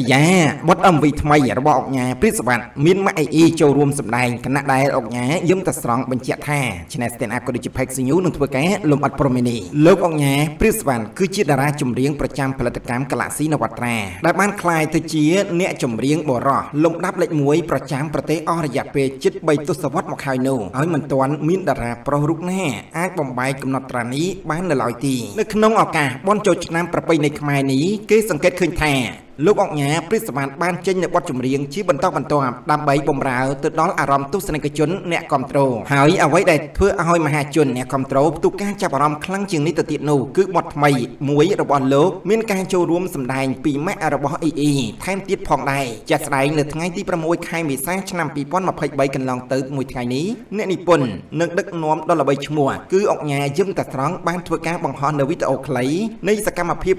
Я вот он ведь моя работня, призван, мин май и чорум субдай, канадай огня, юмта стронг бенчатая, чинестен аккуратчи пексиню, нутваке, лум от промени. Лук огня, призван, кучидара чумринг, прочам платакам каласина ватре. Дабан клай тычи, не чумринг боро, лум даплет муй, прочам проте оряпе, чит байтусават макхайну, оймантуан, миндара, проругне, ак бомбай, кумнатрани, бан лойти. Ныкнон ока, бончоч нам пропейник майни, кисанкет кунтая. លោកអង្គញាព្រិសវណ្ណបានចេញនៅបទចម្រៀងជីបន្តបន្តតាមដើម្បីបំរើទៅដល់អារម្មណ៍ទស្សនិកជនអ្នកគាំទ្រហើយអ្វីដែលធ្វើឲ្យមហាជនអ្នកគាំទ្រទូកាចាប់អារម្មណ៍ខ្លាំងជាងនេះទៅទៀតនោះគឺបទថ្មីមួយរបស់លោកមានការចូលរួមសម្ដែងពីមេអរបស់អ៊ីអ៊ីថែមទៀតផងដែរចាត់ស្ដែងនៅថ្ងៃទី 6 ខែមេសាឆ្នាំ 2021 នេះសកម្មភាព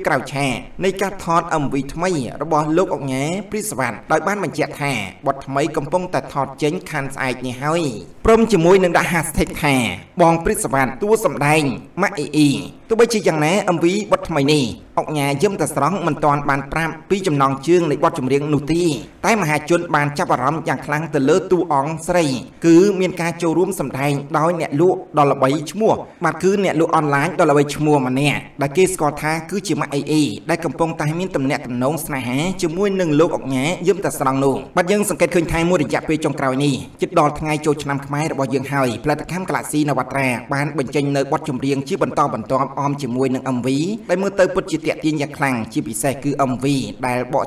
ក្រៅឆាកនៃការថត MV ថ្មីរបស់លោកអង្គញាព្រិសវណ្ណដោយបានបញ្ជាក់ថាបទថ្មីកំពុងតែថតចេញខានស្អែកនេះហើយព្រមជាមួយនឹងដាក់ hashtag ថាបងព្រិសវណ្ណទួសម្ដែងម៉ាក់អ៊ីអ៊ី ទោះបីជាយ៉ាងណា MV បទថ្មីនេះអង្គញាយឹមតស្រង់មិនទាន់បានប្រាប់ពីចំណងជើងនៃបទចម្រៀងនោះទេតែមហាជនបានចាប់អារម្មណ៍យ៉ាងខ្លាំងទៅលើតួអង្គស្រីគឺមានការចូលរួមសម្ដែងដោយអ្នកលក់ដល់ល្បីឈ្មោះបាទគឺអ្នកលក់អនឡាញដល់ល្បីឈ្មោះម្នាក់ដែលគេស្គាល់ថាគឺជាម៉ាក់អ៊ីអ៊ីដែលកំពុងតែមានទំនាក់ទំនងស្នេហាជាមួយនឹងលោកអង្គញាយឹមតស្រង់នោះបទយើងសង្កេតឃើញថាមួយរយៈពេលចុងក្រោយនេះជិតដល់ថ្ងៃចូលឆ្នាំខ្មែររបស់យើងហើយផលិតកម្មកឡាក់ស៊ីនវត្រាបានបញ្ចេញនៅបទចម្រៀងជាបន្តបន្ទាប់អមជាមួយនឹង MV ដែលបក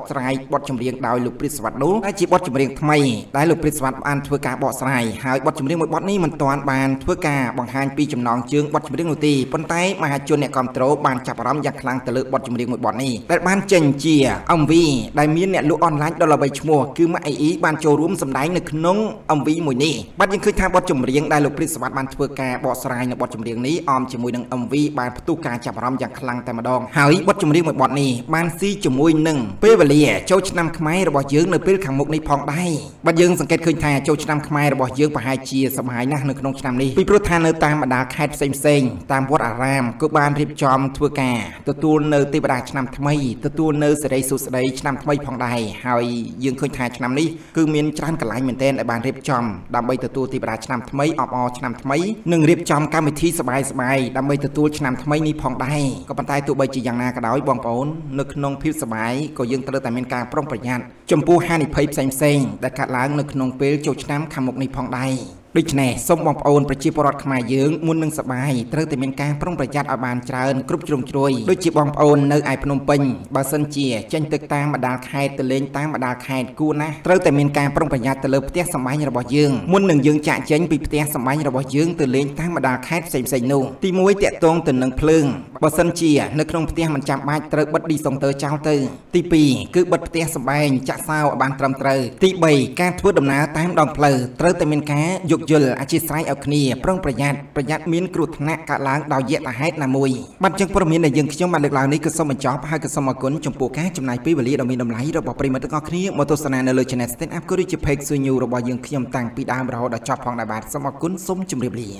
ស្រាយបទចម្រៀងដោយលោកព្រិសវណ្ណនោះតែជាបទចម្រៀងថ្មីដែលលោកព្រិសវណ្ណបានធ្វើការបកស្រាយហើយបទចម្រៀងមួយបទនេះមិនទាន់បានធ្វើការបង្ហាញពីចំណងជើងបទចម្រៀងនោះទេប៉ុន្តែមហាជនអ្នកគាំទ្របានចាប់អារម្មណ៍យ៉ាងខ្លាំងទៅលើបទចម្រៀងមួយបទនេះដែលបានចេញជា MV ដែលមានអ្នកលក់អនឡាញដល់ល្បីឈ្មោះគឺម៉ាក់អ៊ីអ៊ីបានចូលរួមសម្ដែងនៅក្នុង MV បានផ្ទុះការចាប់អារម្មណ៍យ៉ាងខ្លាំងតែម្ដងហើយបទចម្រៀងមួយបទនេះបានស៊ីជាមួយនឹងពេលវេលាចូលឆ្នាំខ្មែររបស់យើងនៅពេលខាងមុខនេះផងដែរបាទយើងសង្កេតឃើញថាចូលឆ្នាំខ្មែររបស់យើងនៅពេលខាងមុខនេះផងដែរបាទយើងសង្កេតឃើញថាចូលឆ្នាំថ្មីរបស់យើងប្រហែលជាសម័យណាស់នៅក្នុងឆ្នាំនេះពីព្រោះថានៅតាមបណ្ដាខេត្តផ្សេងៗតាមវត្តអារាមក៏បានរៀបចំធ្វើការទទួលនៅទីបដាឆ្នាំថ្មីទទួលនៅសេរីសុខស្ដីឆ្នាំថ្មីផងដែរហើយយើងឃើញថាឆ្នាំនេះគឺមានច្រើនកន្លែងមែនទែនដែលបានរៀបចំដើម្បីទទួលទីបដាឆ្នាំថ្មីអបអរឆ្នាំថ្មីនិងរៀបចំកម្មវិធីសប្បាយៗដើម្បីទទួលឆ្នាំថ្មីនេះផងដែរក៏ប៉ុន្តែទោះបីជាយ៉ាងណាក៏ដោយបងប្អូននៅក្នុងភាពសប្បាយក៏យើងត្រូវតែ ដូចនេះសូមបងប្អូនប្រជាពលរដ្ឋខ្មែរយើងមុននឹងសប្បាយត្រូវតែមានការប្រុងប្រយ័ត្នឲ្យបានច្រើនគ្រប់ជ្រុងជ្រោយដូចជាបងប្អូននៅឯភ្នំពេញបើសិនជាចេញទៅតាមបណ្ដាខេត្តទៅលេងតាមបណ្ដាខេត្តគួរណាស់ត្រូវតែមានការប្រុងប្រយ័ត្នទៅលើផ្ទះសម្បែងរបស់យើងមុននឹងយើងចាក់ចែងពីផ្ទះសម្បែងរបស់យើងទៅលេងតាមបណ្ដាខេត្តផ្សេងៗនោះទី1 តាកតងទៅនឹងភ្លើងបើសិនជានៅក្នុងផ្ទះមិនចាំបាច់ត្រូវបិទឌីសុងទ័រចោលទៅទី2គឺបិទផ្ទះសម្បែងចាក់សាវឲ្យបានត្រឹមត្រូវទី3ការធ្វើដំណើរតាមដងផ្លូវត្រូវតែមានការយោគយល់អធ្យាស្រ័យឲ្យគ្នាប្រុងប្រយ័ត្នប្រយ័ត្នមានគ្រោះថ្នាក់កើតឡើងដោយយថាហេតុណាមួយ បាទចឹងព័ត៌មានដែលយើងខ្ញុំបានលើកឡើងនេះគឺសូមបញ្ចប់ហើយក៏សូមអរគុណចំពោះការចំណាយពេលវេលាដ៏មានតម្លៃរបស់ប្រិយមិត្តទាំងអស់គ្នាមកទស្សនានៅលើ Channel Stand Up ក៏ដូចជា Page សួរញូរបស់យើងខ្ញុំតាំងពីដើមរហូតដល់ចប់ផងដែរបាទសូមអរគុណសូមជម្រាបលា